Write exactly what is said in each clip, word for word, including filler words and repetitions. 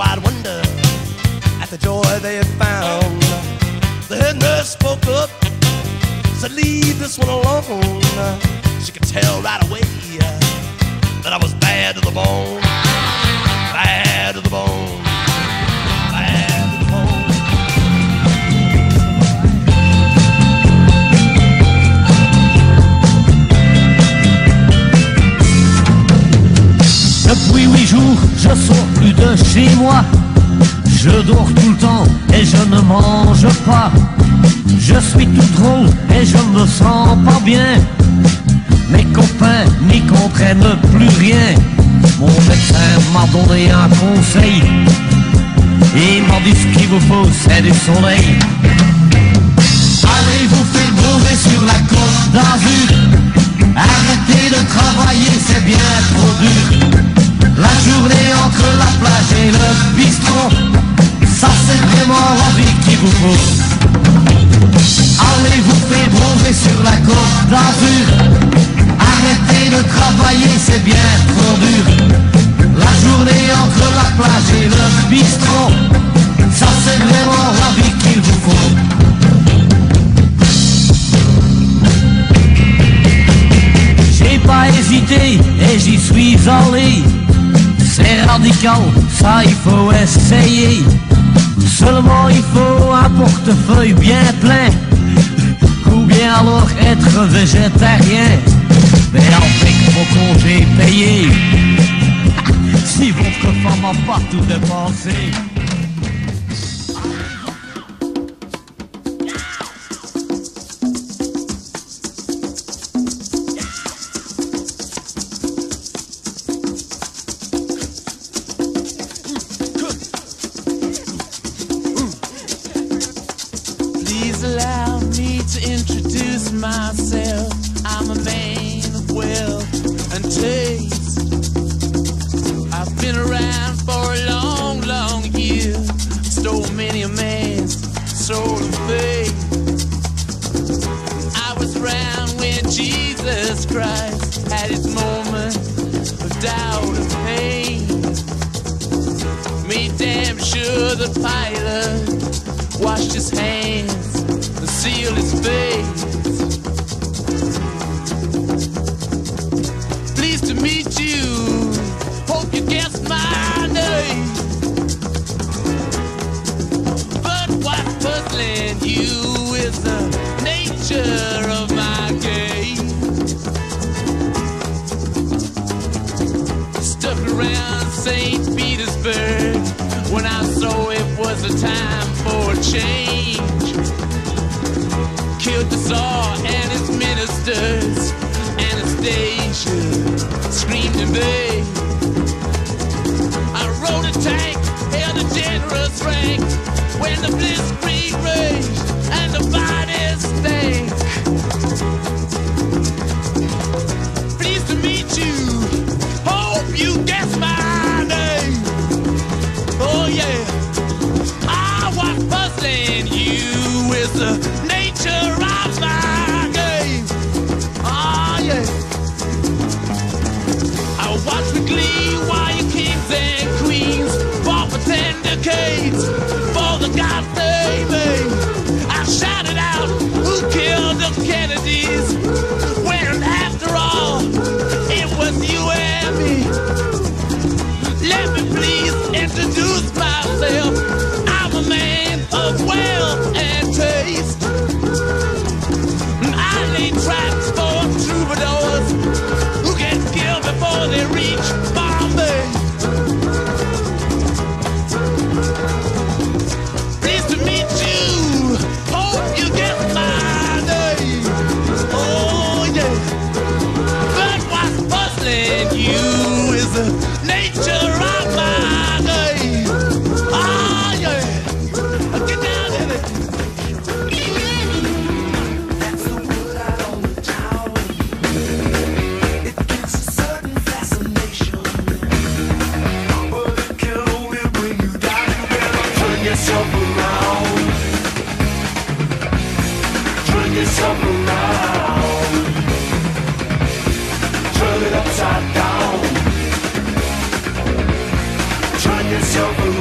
wide wonder at the joy they had found. The head nurse spoke up, said, "Leave this one alone." She could tell right away that I was bad to the bone, bad to the bone. Depuis huit jours, je sors plus de chez moi. Je dors tout le temps et je ne mange pas. Je suis tout drôle et je me sens pas bien. Mes copains n'y comprennent plus rien. Mon médecin m'a donné un conseil. Il m'a dit ce qu'il vous faut, c'est du soleil. Allez vous faire bourrer sur la côte d'Azur. Arrêtez de travailler, c'est bien trop dur. La journée entre la plage et le bistrot, ça c'est vraiment l'envie qui vous faut. Allez vous faire bronzer sur la côte d'Azur. Arrêtez de travailler, c'est bien trop dur. La journée entre la plage et le bistrot, ça c'est vraiment l'envie qu'il vous faut. J'ai pas hésité et j'y suis allé. C'est radical, ça il faut essayer. Seulement il faut un portefeuille bien plein, ou bien alors être végétarien. Mais avec vos congés payés, si votre femme n'a pas tout dépensé. Turn Bye.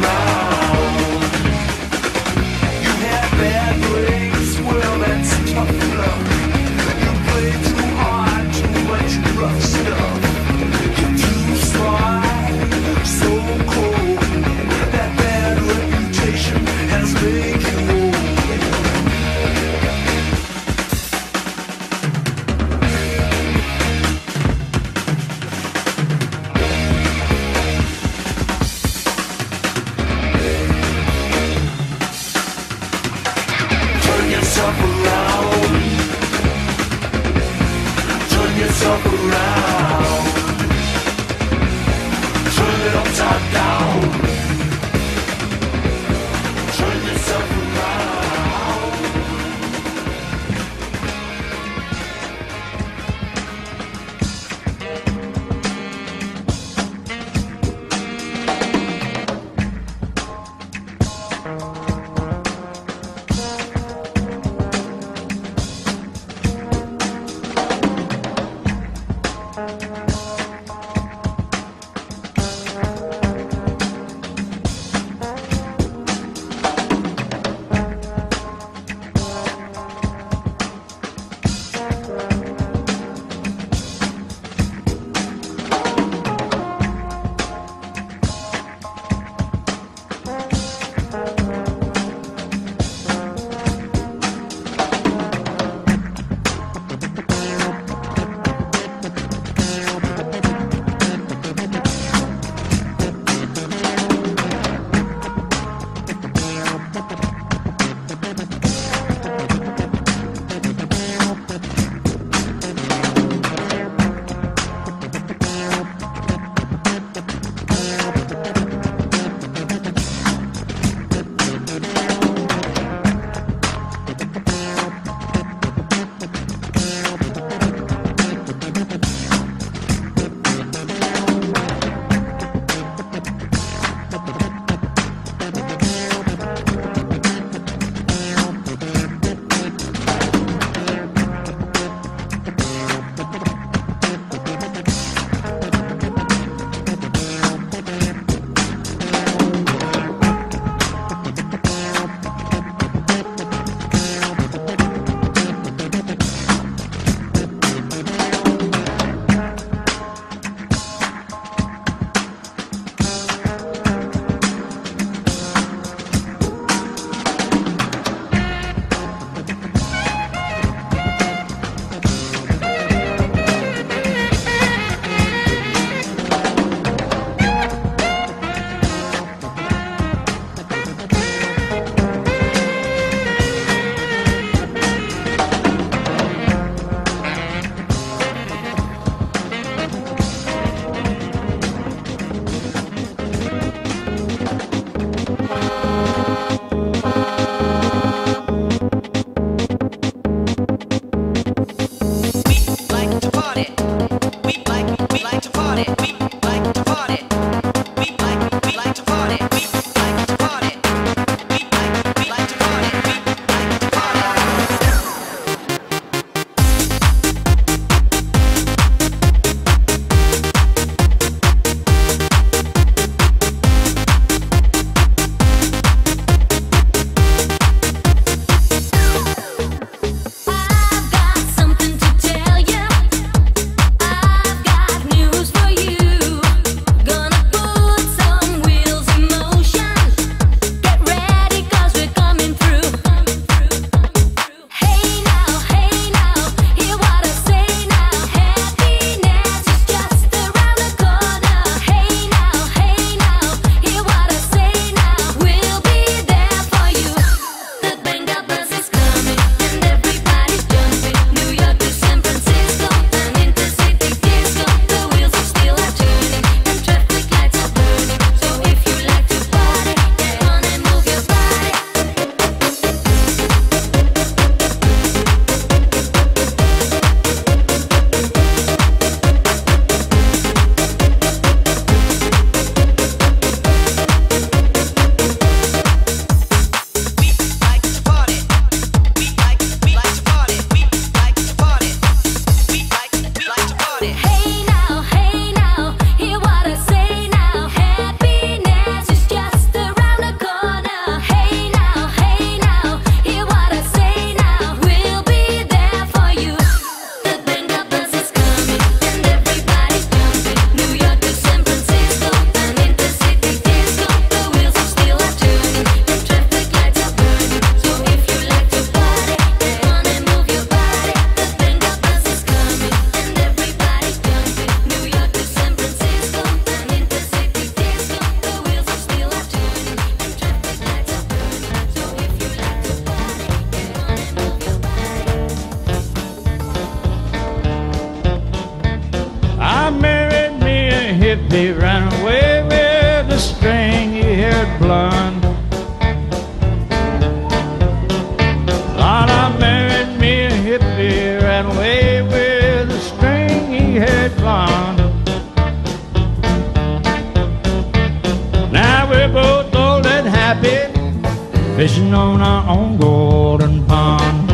fishing on our own golden pond.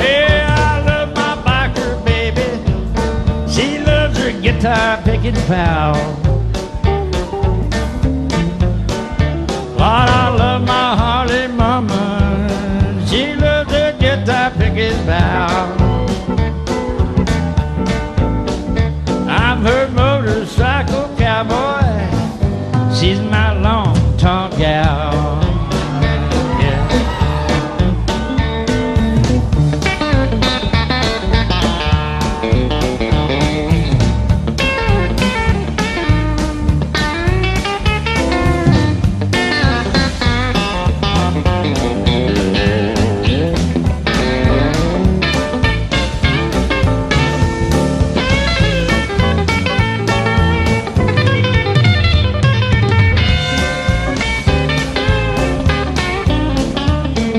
Hey, I love my biker baby, she loves her guitar picking pal. Lord, I love my Harley mama, she loves her guitar picking pal. I'm her motorcycle cowboy, she's my long tall gal.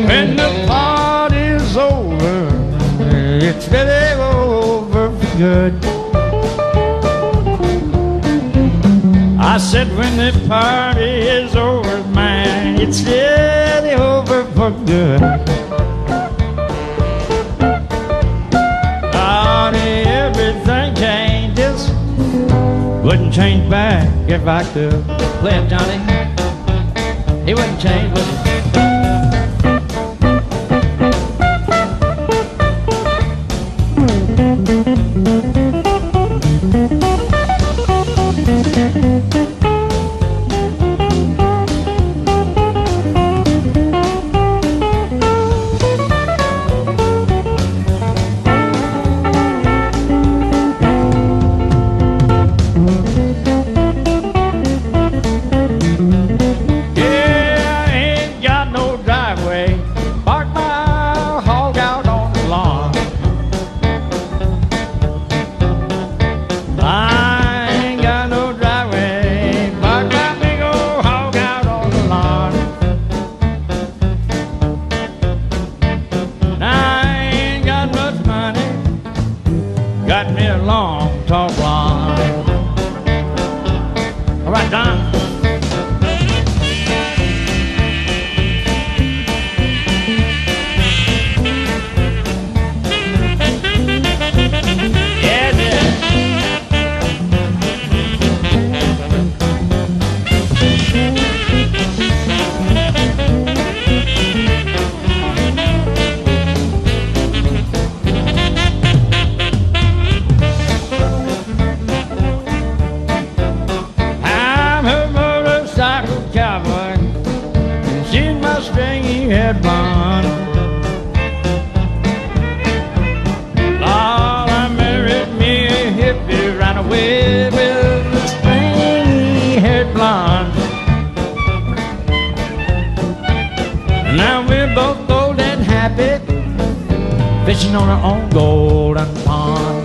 When the party's over, it's really over for good. I said when the party is over, man, it's really over for good. Oh, everything changes, wouldn't change back if I could. Play it, Johnny. It wouldn't change, would it? Got me a long, tall blonde. All right, Don. Yeah, head blonde. Lord, I married me a hippie, ran away with a stringy head blonde. Now we're both old and happy, fishing on our own golden pond.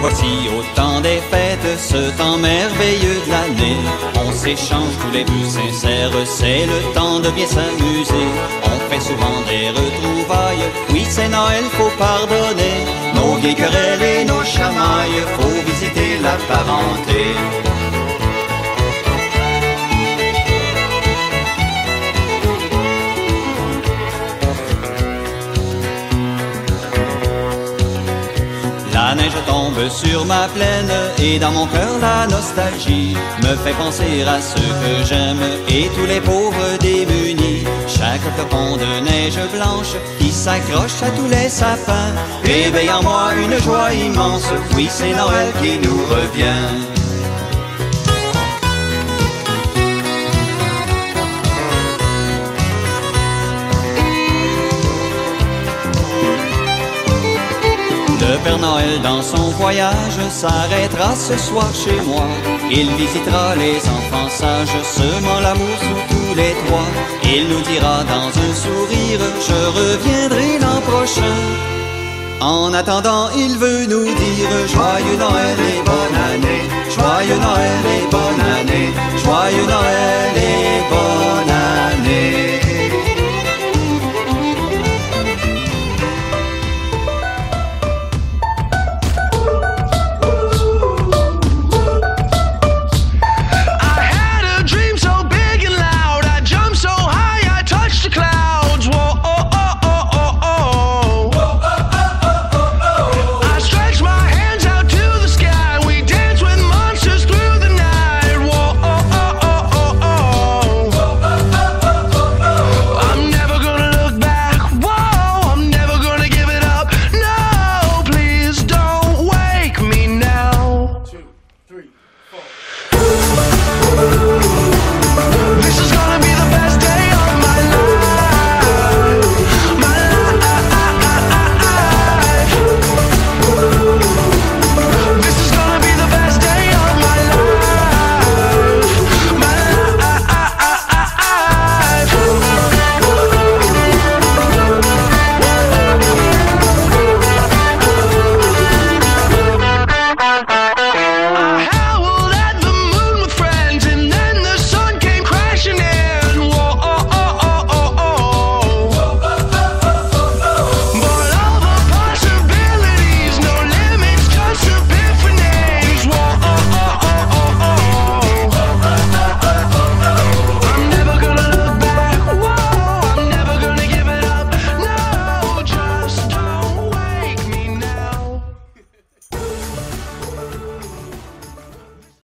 Voici au temps des fêtes, ce temps merveilleux de l'année. On s'échange tous les plus sincères, c'est le temps de bien s'amuser. On fait souvent des retrouvailles, oui c'est Noël, faut pardonner. Nos vieilles querelles et nos chamailles, faut visiter la parenté. La neige tombe sur ma plaine et dans mon cœur la nostalgie me fait penser à ceux que j'aime et tous les pauvres démunis. Chaque flocon de neige blanche qui s'accroche à tous les sapins éveille en moi une joie immense, oui c'est Noël qui nous revient. Le Père Noël seul dans son voyage s'arrêtera ce soir chez moi. Il visitera les enfants sages, semant l'amour sous tous les toits. Il nous dira dans un sourire, je reviendrai l'an prochain. En attendant, il veut nous dire joyeux Noël et bonne année, joyeux Noël et bonne année, joyeux Noël.